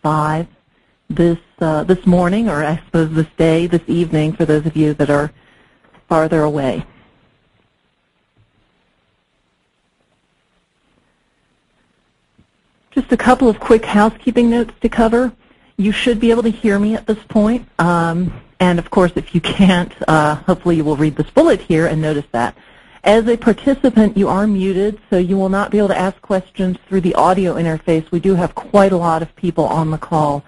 5 this morning, or I suppose this day, this evening, for those of you that are farther away. Just a couple of quick housekeeping notes to cover. You should be able to hear me at this point, and of course if you can't, hopefully you will read this bullet here and notice that. As a participant, you are muted, so you will not be able to ask questions through the audio interface. We do have quite a lot of people on the call.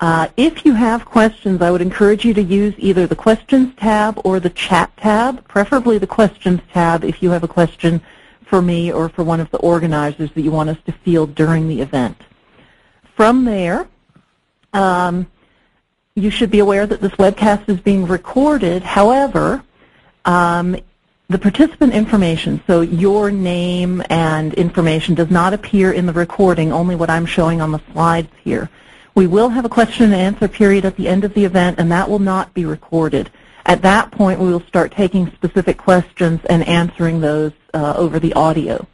If you have questions, I would encourage you to use either the questions tab or the chat tab, preferably the questions tab if you have a question for me or for one of the organizers that you want us to field during the event. From there, you should be aware that this webcast is being recorded. However, the participant information, so your name and information, does not appear in the recording, only what I'm showing on the slides here. We will have a question and answer period at the end of the event, and that will not be recorded. At that point, we will start taking specific questions and answering those over the audio.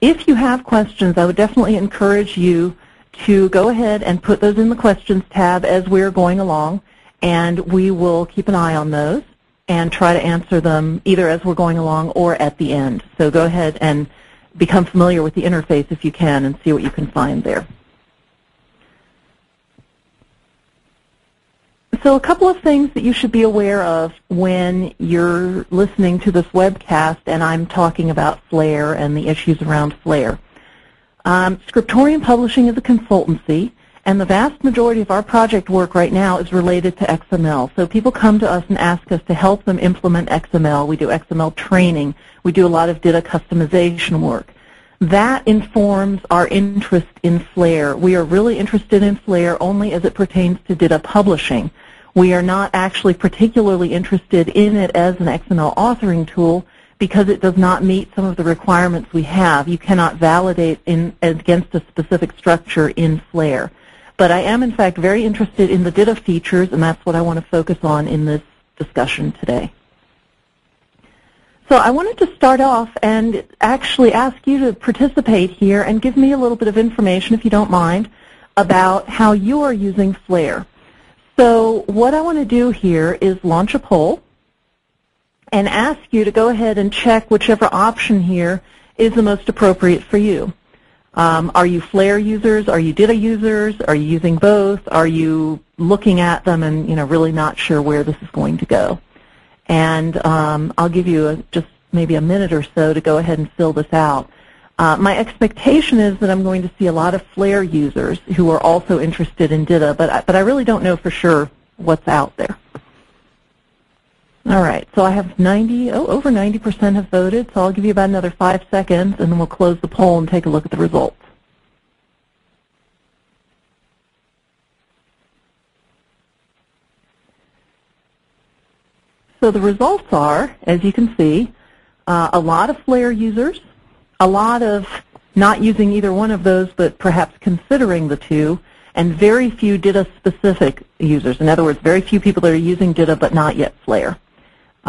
If you have questions, I would definitely encourage you to go ahead and put those in the questions tab as we're going along, and we will keep an eye on those and try to answer them either as we're going along or at the end. So go ahead and become familiar with the interface if you can and see what you can find there. So a couple of things that you should be aware of when you're listening to this webcast and I'm talking about Flare and the issues around Flare. Scriptorium Publishing is a consultancy, and the vast majority of our project work right now is related to XML. So people come to us and ask us to help them implement XML. We do XML training. We do a lot of DITA customization work. That informs our interest in Flare. We are really interested in Flare only as it pertains to DITA publishing. We are not actually particularly interested in it as an XML authoring tool because it does not meet some of the requirements we have. You cannot validate against a specific structure in Flare. But I am, in fact, very interested in the DITA features, and that's what I want to focus on in this discussion today. So I wanted to start off and actually ask you to participate here and give me a little bit of information, if you don't mind, about how you are using Flare. So what I want to do here is launch a poll and ask you to go ahead and check whichever option here is the most appropriate for you. Are you Flare users? Are you DITA users? Are you using both? Are you looking at them and really not sure where this is going to go? And I'll give you just maybe a minute or so to go ahead and fill this out. My expectation is that I'm going to see a lot of Flare users who are also interested in DITA, but I really don't know for sure what's out there. All right, so I have over 90% have voted, so I'll give you about another 5 seconds, and then we'll close the poll and take a look at the results. So the results are, as you can see, a lot of Flare users, a lot of not using either one of those, but perhaps considering the two, and very few DITA-specific users. In other words, very few people that are using DITA but not yet Flare.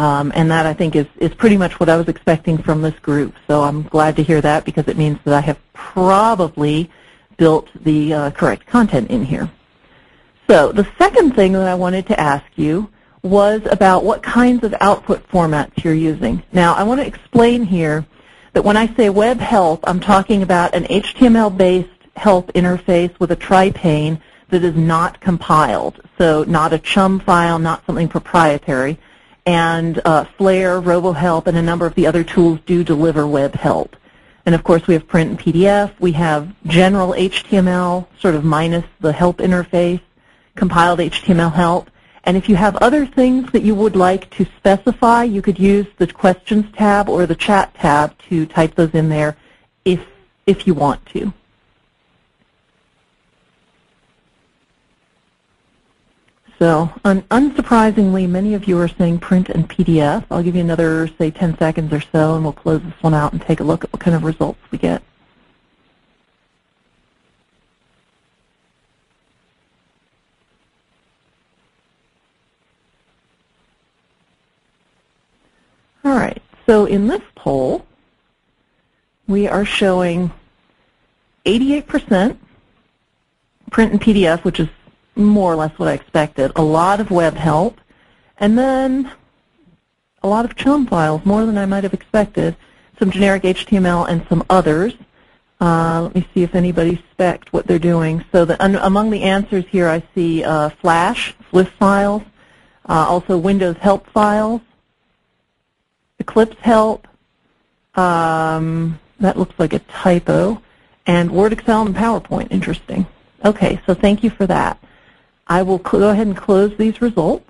And that, I think, is pretty much what I was expecting from this group. So I'm glad to hear that because it means that I have probably built the correct content in here. So the second thing that I wanted to ask you was about what kinds of output formats you're using. Now, I want to explain here that when I say Web Help, I'm talking about an HTML-based help interface with a try pane that is not compiled, so not a CHM file, not something proprietary. And Flare, RoboHelp, and a number of the other tools do deliver web help. And of course, we have print and PDF. We have general HTML, sort of minus the help interface, compiled HTML help. And if you have other things that you would like to specify, you could use the questions tab or the chat tab to type those in there if you want to. So unsurprisingly, many of you are saying print and PDF. I'll give you another, say, 10 seconds or so, and we'll close this one out and take a look at what kind of results we get. All right, so in this poll, we are showing 88%, print and PDF, which is more or less what I expected, a lot of web help, and then a lot of CHM files, more than I might have expected, some generic HTML and some others. Let me see if anybody spec'd what they're doing. So the, among the answers here I see Flash, Swift files, also Windows help files, Eclipse help, that looks like a typo, and Word, Excel, and PowerPoint. Interesting. Okay, so thank you for that. I will go ahead and close these results,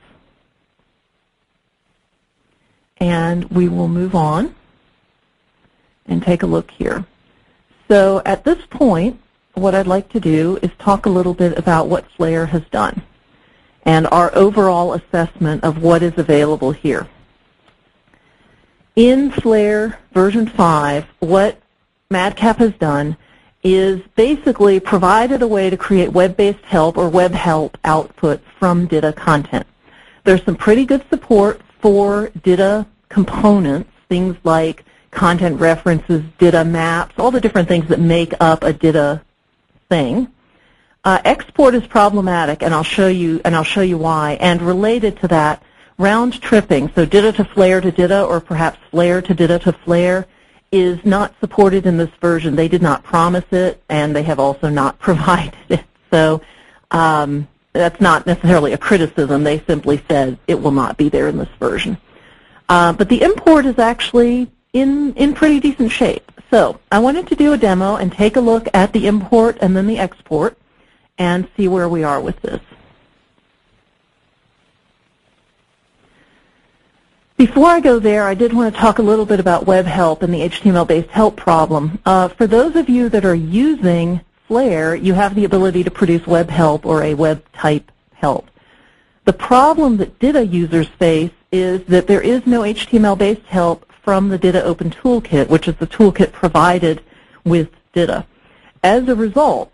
and we will move on and take a look here. So at this point, what I'd like to do is talk a little bit about what Flare has done and our overall assessment of what is available here. In Flare version 5, what MadCap has done is basically provided a way to create web-based help or web help output from DITA content. There's some pretty good support for DITA components, things like content references, DITA maps, all the different things that make up a DITA thing. Export is problematic, and I'll show you why. And related to that, round tripping, so DITA to Flare to DITA, or perhaps Flare to DITA to Flare, is not supported in this version. They did not promise it, and they have also not provided it. So that's not necessarily a criticism. They simply said it will not be there in this version. But the import is actually in pretty decent shape. So I wanted to do a demo and take a look at the import and then the export and see where we are with this. Before I go there, I did want to talk a little bit about web help and the HTML-based help problem. For those of you that are using Flare, you have the ability to produce web help or a web-type help. The problem that DITA users face is that there is no HTML-based help from the DITA Open Toolkit, which is the toolkit provided with DITA. As a result,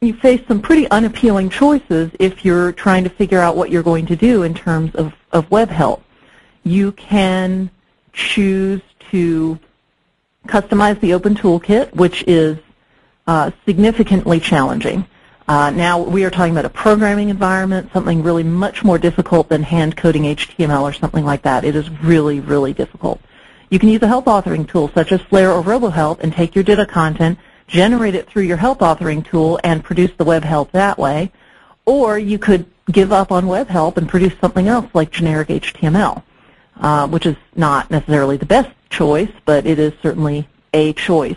you face some pretty unappealing choices if you're trying to figure out what you're going to do in terms of web help. You can choose to customize the Open Toolkit, which is significantly challenging. Now we are talking about a programming environment, something really much more difficult than hand-coding HTML or something like that. It is really, really difficult. You can use a help authoring tool such as Flare or RoboHelp and take your DITA content, generate it through your help authoring tool, and produce the web help that way. Or you could give up on web help and produce something else like generic HTML. Which is not necessarily the best choice, but it is certainly a choice.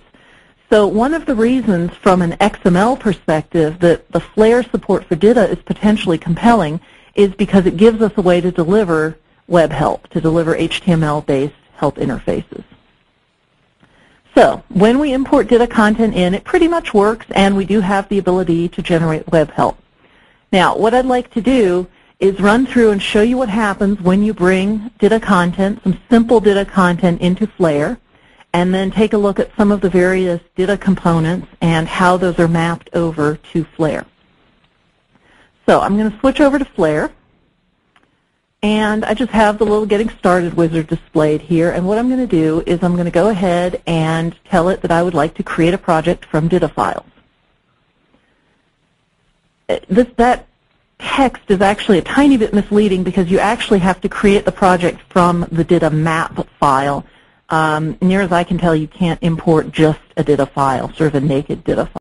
So one of the reasons from an XML perspective that the Flare support for DITA is potentially compelling is because it gives us a way to deliver web help, to deliver HTML-based help interfaces. So when we import DITA content in, it pretty much works, and we do have the ability to generate web help. Now, what I'd like to do is run through and show you what happens when you bring DITA content, some simple DITA content, into Flare, and then take a look at some of the various DITA components and how those are mapped over to Flare. So I'm going to switch over to Flare, and I just have the little Getting Started wizard displayed here, and what I'm going to do is I'm going to go ahead and tell it that I would like to create a project from DITA files. That text is actually a tiny bit misleading because you actually have to create the project from the DITA map file. Near as I can tell, you can't import just a DITA file, sort of a naked DITA file.